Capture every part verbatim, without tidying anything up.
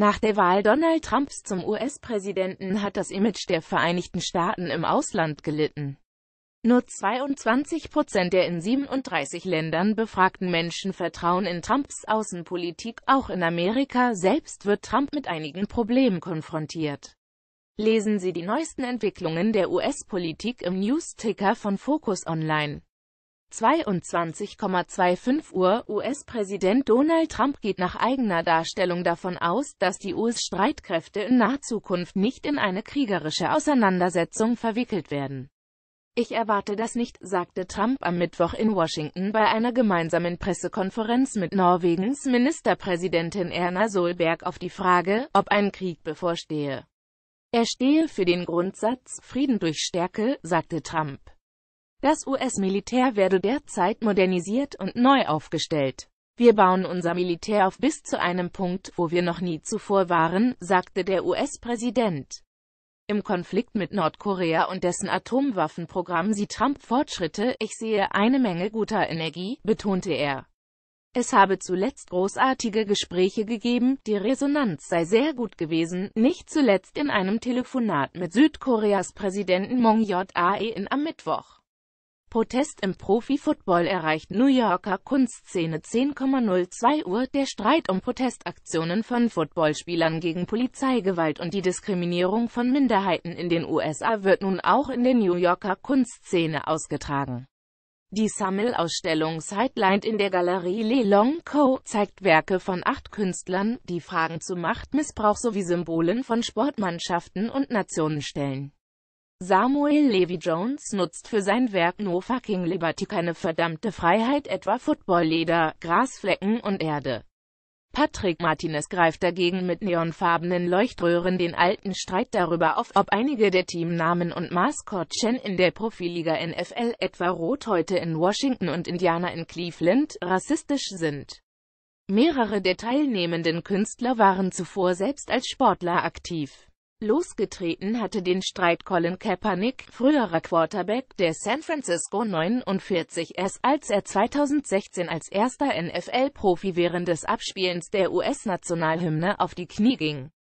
Nach der Wahl Donald Trumps zum U S-Präsidenten hat das Image der Vereinigten Staaten im Ausland gelitten. Nur zweiundzwanzig Prozent der in siebenunddreißig Ländern befragten Menschen vertrauen in Trumps Außenpolitik. Auch in Amerika selbst wird Trump mit einigen Problemen konfrontiert. Lesen Sie die neuesten Entwicklungen der U S-Politik im News-Ticker von Focus Online. zweiundzwanzig Uhr fünfundzwanzig Uhr U S-Präsident Donald Trump geht nach eigener Darstellung davon aus, dass die U S-Streitkräfte in naher Zukunft nicht in eine kriegerische Auseinandersetzung verwickelt werden. Ich erwarte das nicht, sagte Trump am Mittwoch in Washington bei einer gemeinsamen Pressekonferenz mit Norwegens Ministerpräsidentin Erna Solberg auf die Frage, ob ein Krieg bevorstehe. Er stehe für den Grundsatz Frieden durch Stärke, sagte Trump. Das U S-Militär werde derzeit modernisiert und neu aufgestellt. Wir bauen unser Militär auf bis zu einem Punkt, wo wir noch nie zuvor waren, sagte der U S-Präsident. Im Konflikt mit Nordkorea und dessen Atomwaffenprogramm sieht Trump Fortschritte. Ich sehe eine Menge guter Energie, betonte er. Es habe zuletzt großartige Gespräche gegeben, die Resonanz sei sehr gut gewesen, nicht zuletzt in einem Telefonat mit Südkoreas Präsidenten Moon Jae-in am Mittwoch. Protest im Profi-Football erreicht New Yorker Kunstszene. Zehn Uhr zwei Der Streit um Protestaktionen von Footballspielern gegen Polizeigewalt und die Diskriminierung von Minderheiten in den U S A wird nun auch in der New Yorker Kunstszene ausgetragen. Die Sammelausstellung Sidelined in der Galerie Le Long Co. zeigt Werke von acht Künstlern, die Fragen zu Macht, Missbrauch sowie Symbolen von Sportmannschaften und Nationen stellen. Samuel Levi Jones nutzt für sein Werk No Fucking Liberty keine verdammte Freiheit, etwa Footballleder, Grasflecken und Erde. Patrick Martinez greift dagegen mit neonfarbenen Leuchtröhren den alten Streit darüber auf, ob einige der Teamnamen und Maskottchen in der Profiliga N F L, etwa Rothäute in Washington und Indianer in Cleveland, rassistisch sind. Mehrere der teilnehmenden Künstler waren zuvor selbst als Sportler aktiv. Losgetreten hatte den Streit Colin Kaepernick, früherer Quarterback der San Francisco neunundvierzigers, als er zweitausendsechzehn als erster N F L-Profi während des Abspielens der U S-Nationalhymne auf die Knie ging.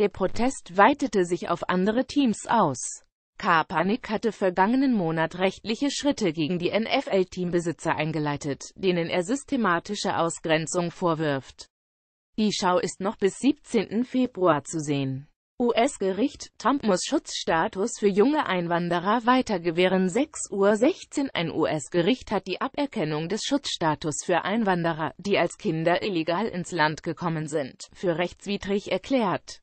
Der Protest weitete sich auf andere Teams aus. Kaepernick hatte vergangenen Monat rechtliche Schritte gegen die N F L-Teambesitzer eingeleitet, denen er systematische Ausgrenzung vorwirft. Die Schau ist noch bis siebzehnten Februar zu sehen. U S-Gericht, Trump muss Schutzstatus für junge Einwanderer weiter gewähren. sechs Uhr sechzehn Ein U S-Gericht hat die Aberkennung des Schutzstatus für Einwanderer, die als Kinder illegal ins Land gekommen sind, für rechtswidrig erklärt.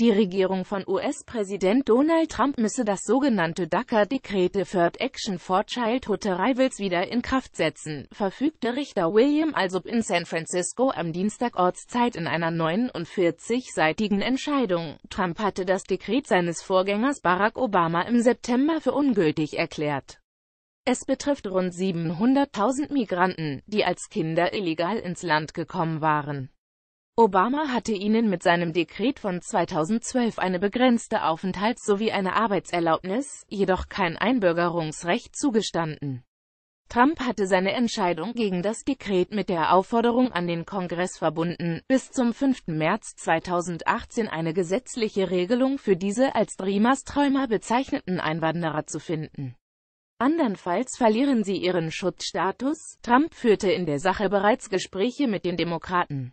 Die Regierung von U S-Präsident Donald Trump müsse das sogenannte DACA-Dekret Deferred Action for Childhood Arrivals wieder in Kraft setzen, verfügte Richter William Alsup in San Francisco am Dienstag Ortszeit in einer neunundvierzigseitigen Entscheidung. Trump hatte das Dekret seines Vorgängers Barack Obama im September für ungültig erklärt. Es betrifft rund siebenhunderttausend Migranten, die als Kinder illegal ins Land gekommen waren. Obama hatte ihnen mit seinem Dekret von zweitausendzwölf eine begrenzte Aufenthalts- sowie eine Arbeitserlaubnis, jedoch kein Einbürgerungsrecht zugestanden. Trump hatte seine Entscheidung gegen das Dekret mit der Aufforderung an den Kongress verbunden, bis zum fünften März zweitausendachtzehn eine gesetzliche Regelung für diese als Dreamers-Träumer bezeichneten Einwanderer zu finden. Andernfalls verlieren sie ihren Schutzstatus. Trump führte in der Sache bereits Gespräche mit den Demokraten.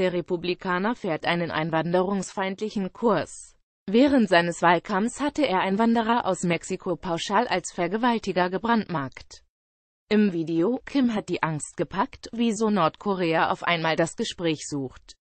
Der Republikaner fährt einen einwanderungsfeindlichen Kurs. Während seines Wahlkampfs hatte er Einwanderer aus Mexiko pauschal als Vergewaltiger gebrandmarkt. Im Video, Kim hat die Angst gepackt, wieso Nordkorea auf einmal das Gespräch sucht.